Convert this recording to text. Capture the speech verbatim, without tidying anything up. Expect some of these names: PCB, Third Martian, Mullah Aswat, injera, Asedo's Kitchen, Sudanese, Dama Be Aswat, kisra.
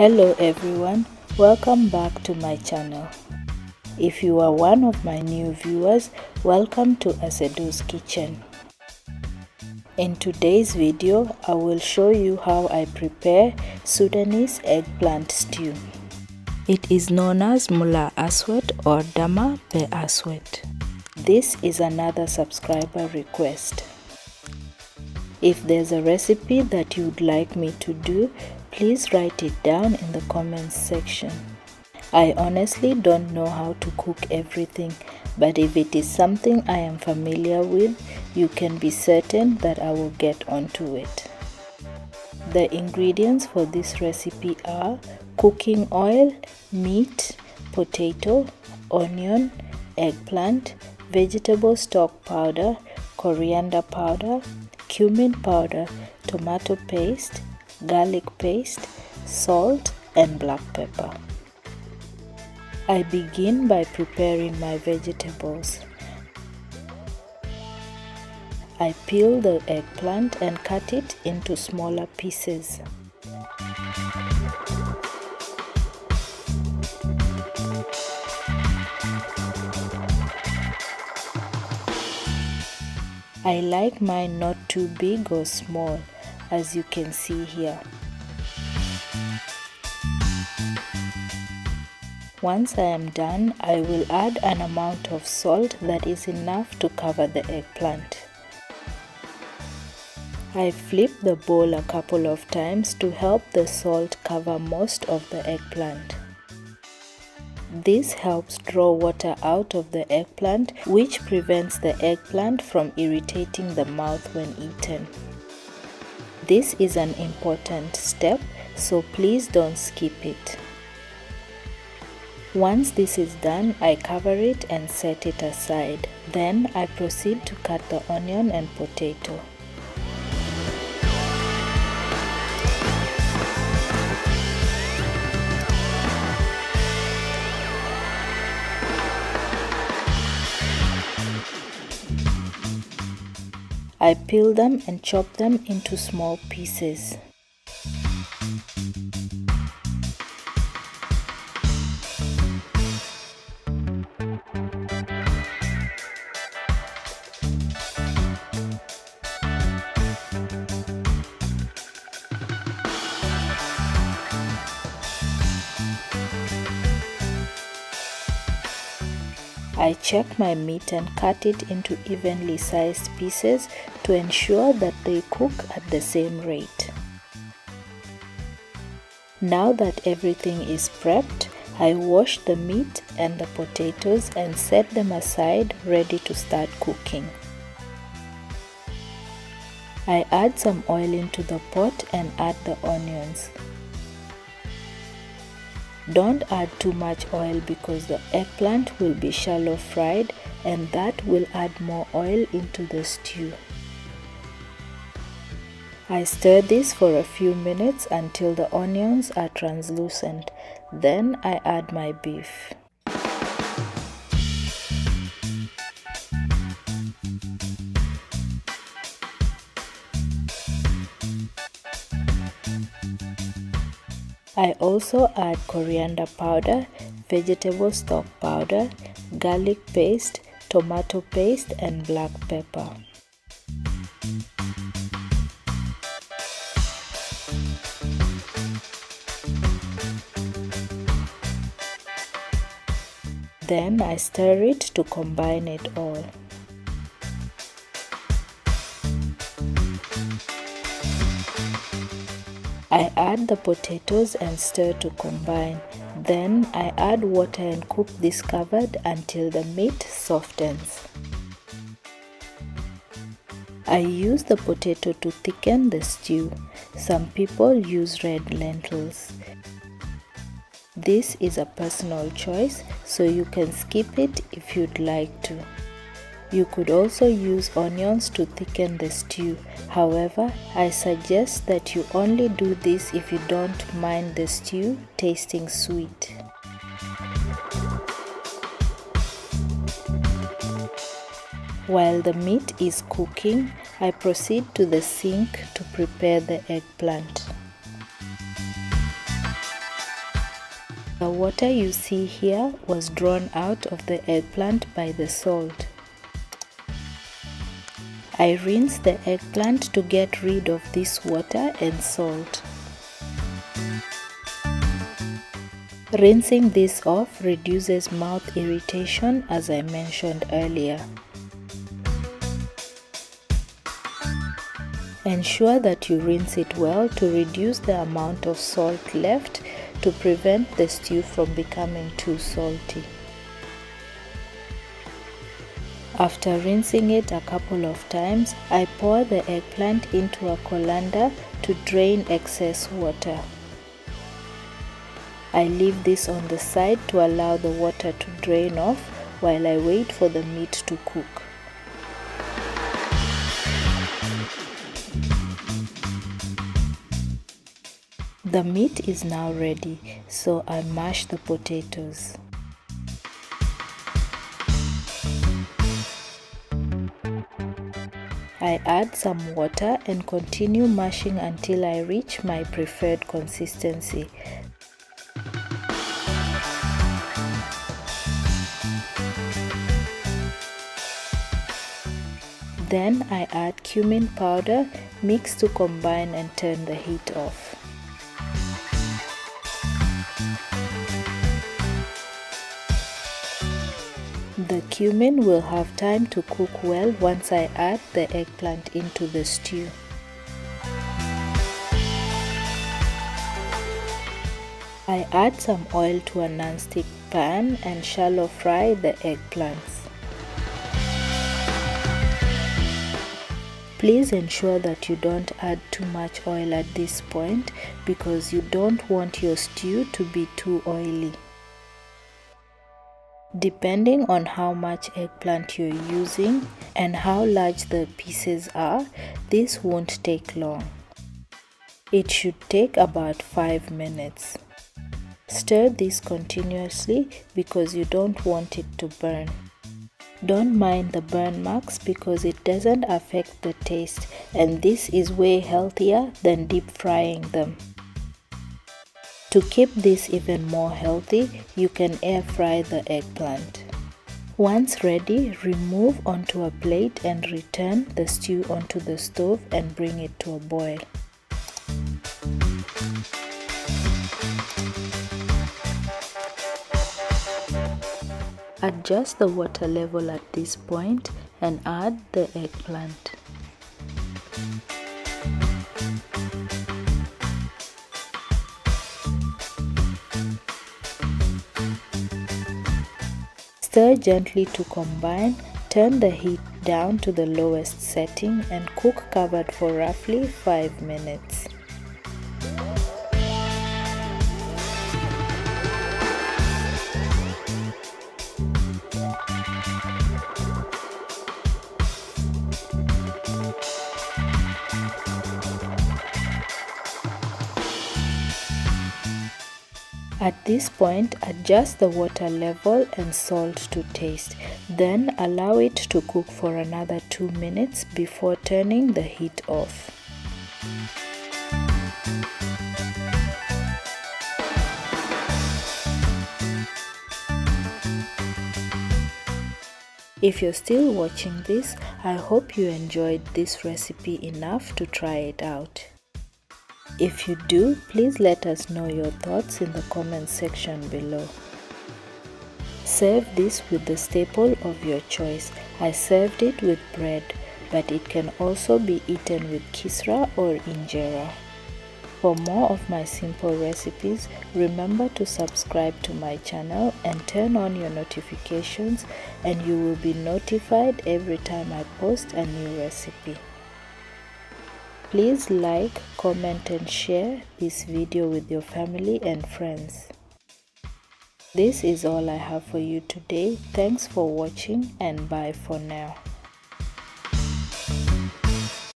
Hello everyone, welcome back to my channel. If you are one of my new viewers, welcome to Asedo's Kitchen. In today's video, I will show you how I prepare Sudanese eggplant stew. It is known as Mullah Aswat or Dama Be Aswat. This is another subscriber request. If there's a recipe that you'd like me to do, please write it down in the comments section. I honestly don't know how to cook everything, but if it is something I am familiar with, you can be certain that I will get onto it. The ingredients for this recipe are cooking oil, meat, potato, onion, eggplant, vegetable stock powder, coriander powder, cumin powder, tomato paste, garlic paste, salt, and black pepper. I begin by preparing my vegetables. I peel the eggplant and cut it into smaller pieces. I like mine not too big or small, as you can see here. Once I am done, I will add an amount of salt that is enough to cover the eggplant. I flip the bowl a couple of times to help the salt cover most of the eggplant. This helps draw water out of the eggplant, which prevents the eggplant from irritating the mouth when eaten. This is an important step, so please don't skip it. Once this is done, I cover it and set it aside. Then I proceed to cut the onion and potato. I peel them and chop them into small pieces. I check my meat and cut it into evenly sized pieces to ensure that they cook at the same rate. Now that everything is prepped, I wash the meat and the potatoes and set them aside, ready to start cooking. I add some oil into the pot and add the onions. Don't add too much oil because the eggplant will be shallow fried and that will add more oil into the stew. I stir this for a few minutes until the onions are translucent. Then I add my beef. I also add coriander powder, vegetable stock powder, garlic paste, tomato paste, and black pepper. Then I stir it to combine it all. I add the potatoes and stir to combine. Then I add water and cook this covered until the meat softens. I use the potato to thicken the stew. Some people use red lentils. This is a personal choice, so you can skip it if you'd like to. You could also use onions to thicken the stew. However, I suggest that you only do this if you don't mind the stew tasting sweet. While the meat is cooking, I proceed to the sink to prepare the eggplant. The water you see here was drawn out of the eggplant by the salt. I rinse the eggplant to get rid of this water and salt. Rinsing this off reduces mouth irritation, as I mentioned earlier. Ensure that you rinse it well to reduce the amount of salt left to prevent the stew from becoming too salty. After rinsing it a couple of times, I pour the eggplant into a colander to drain excess water. I leave this on the side to allow the water to drain off while I wait for the meat to cook. The meat is now ready, so I mash the potatoes. I add some water and continue mashing until I reach my preferred consistency. Then I add cumin powder, mix to combine and turn the heat off. The cumin will have time to cook well once I add the eggplant into the stew. I add some oil to a non-stick pan and shallow fry the eggplants. Please ensure that you don't add too much oil at this point because you don't want your stew to be too oily. Depending on how much eggplant you're using and how large the pieces are, this won't take long. It should take about five minutes. Stir this continuously because you don't want it to burn. Don't mind the burn marks because it doesn't affect the taste, and this is way healthier than deep frying them. To keep this even more healthy, you can air fry the eggplant. Once ready, remove onto a plate and return the stew onto the stove and bring it to a boil. Adjust the water level at this point and add the eggplant. Stir gently to combine, turn the heat down to the lowest setting and cook covered for roughly five minutes. At this point, adjust the water level and salt to taste. Then allow it to cook for another two minutes before turning the heat off. If you're still watching this, I hope you enjoyed this recipe enough to try it out. If you do, please let us know your thoughts in the comment section below. Serve this with the staple of your choice. I served it with bread, but it can also be eaten with kisra or injera. For more of my simple recipes, remember to subscribe to my channel and turn on your notifications, and you will be notified every time I post a new recipe. Please like, comment and share this video with your family and friends. This is all I have for you today. Thanks for watching and bye for now.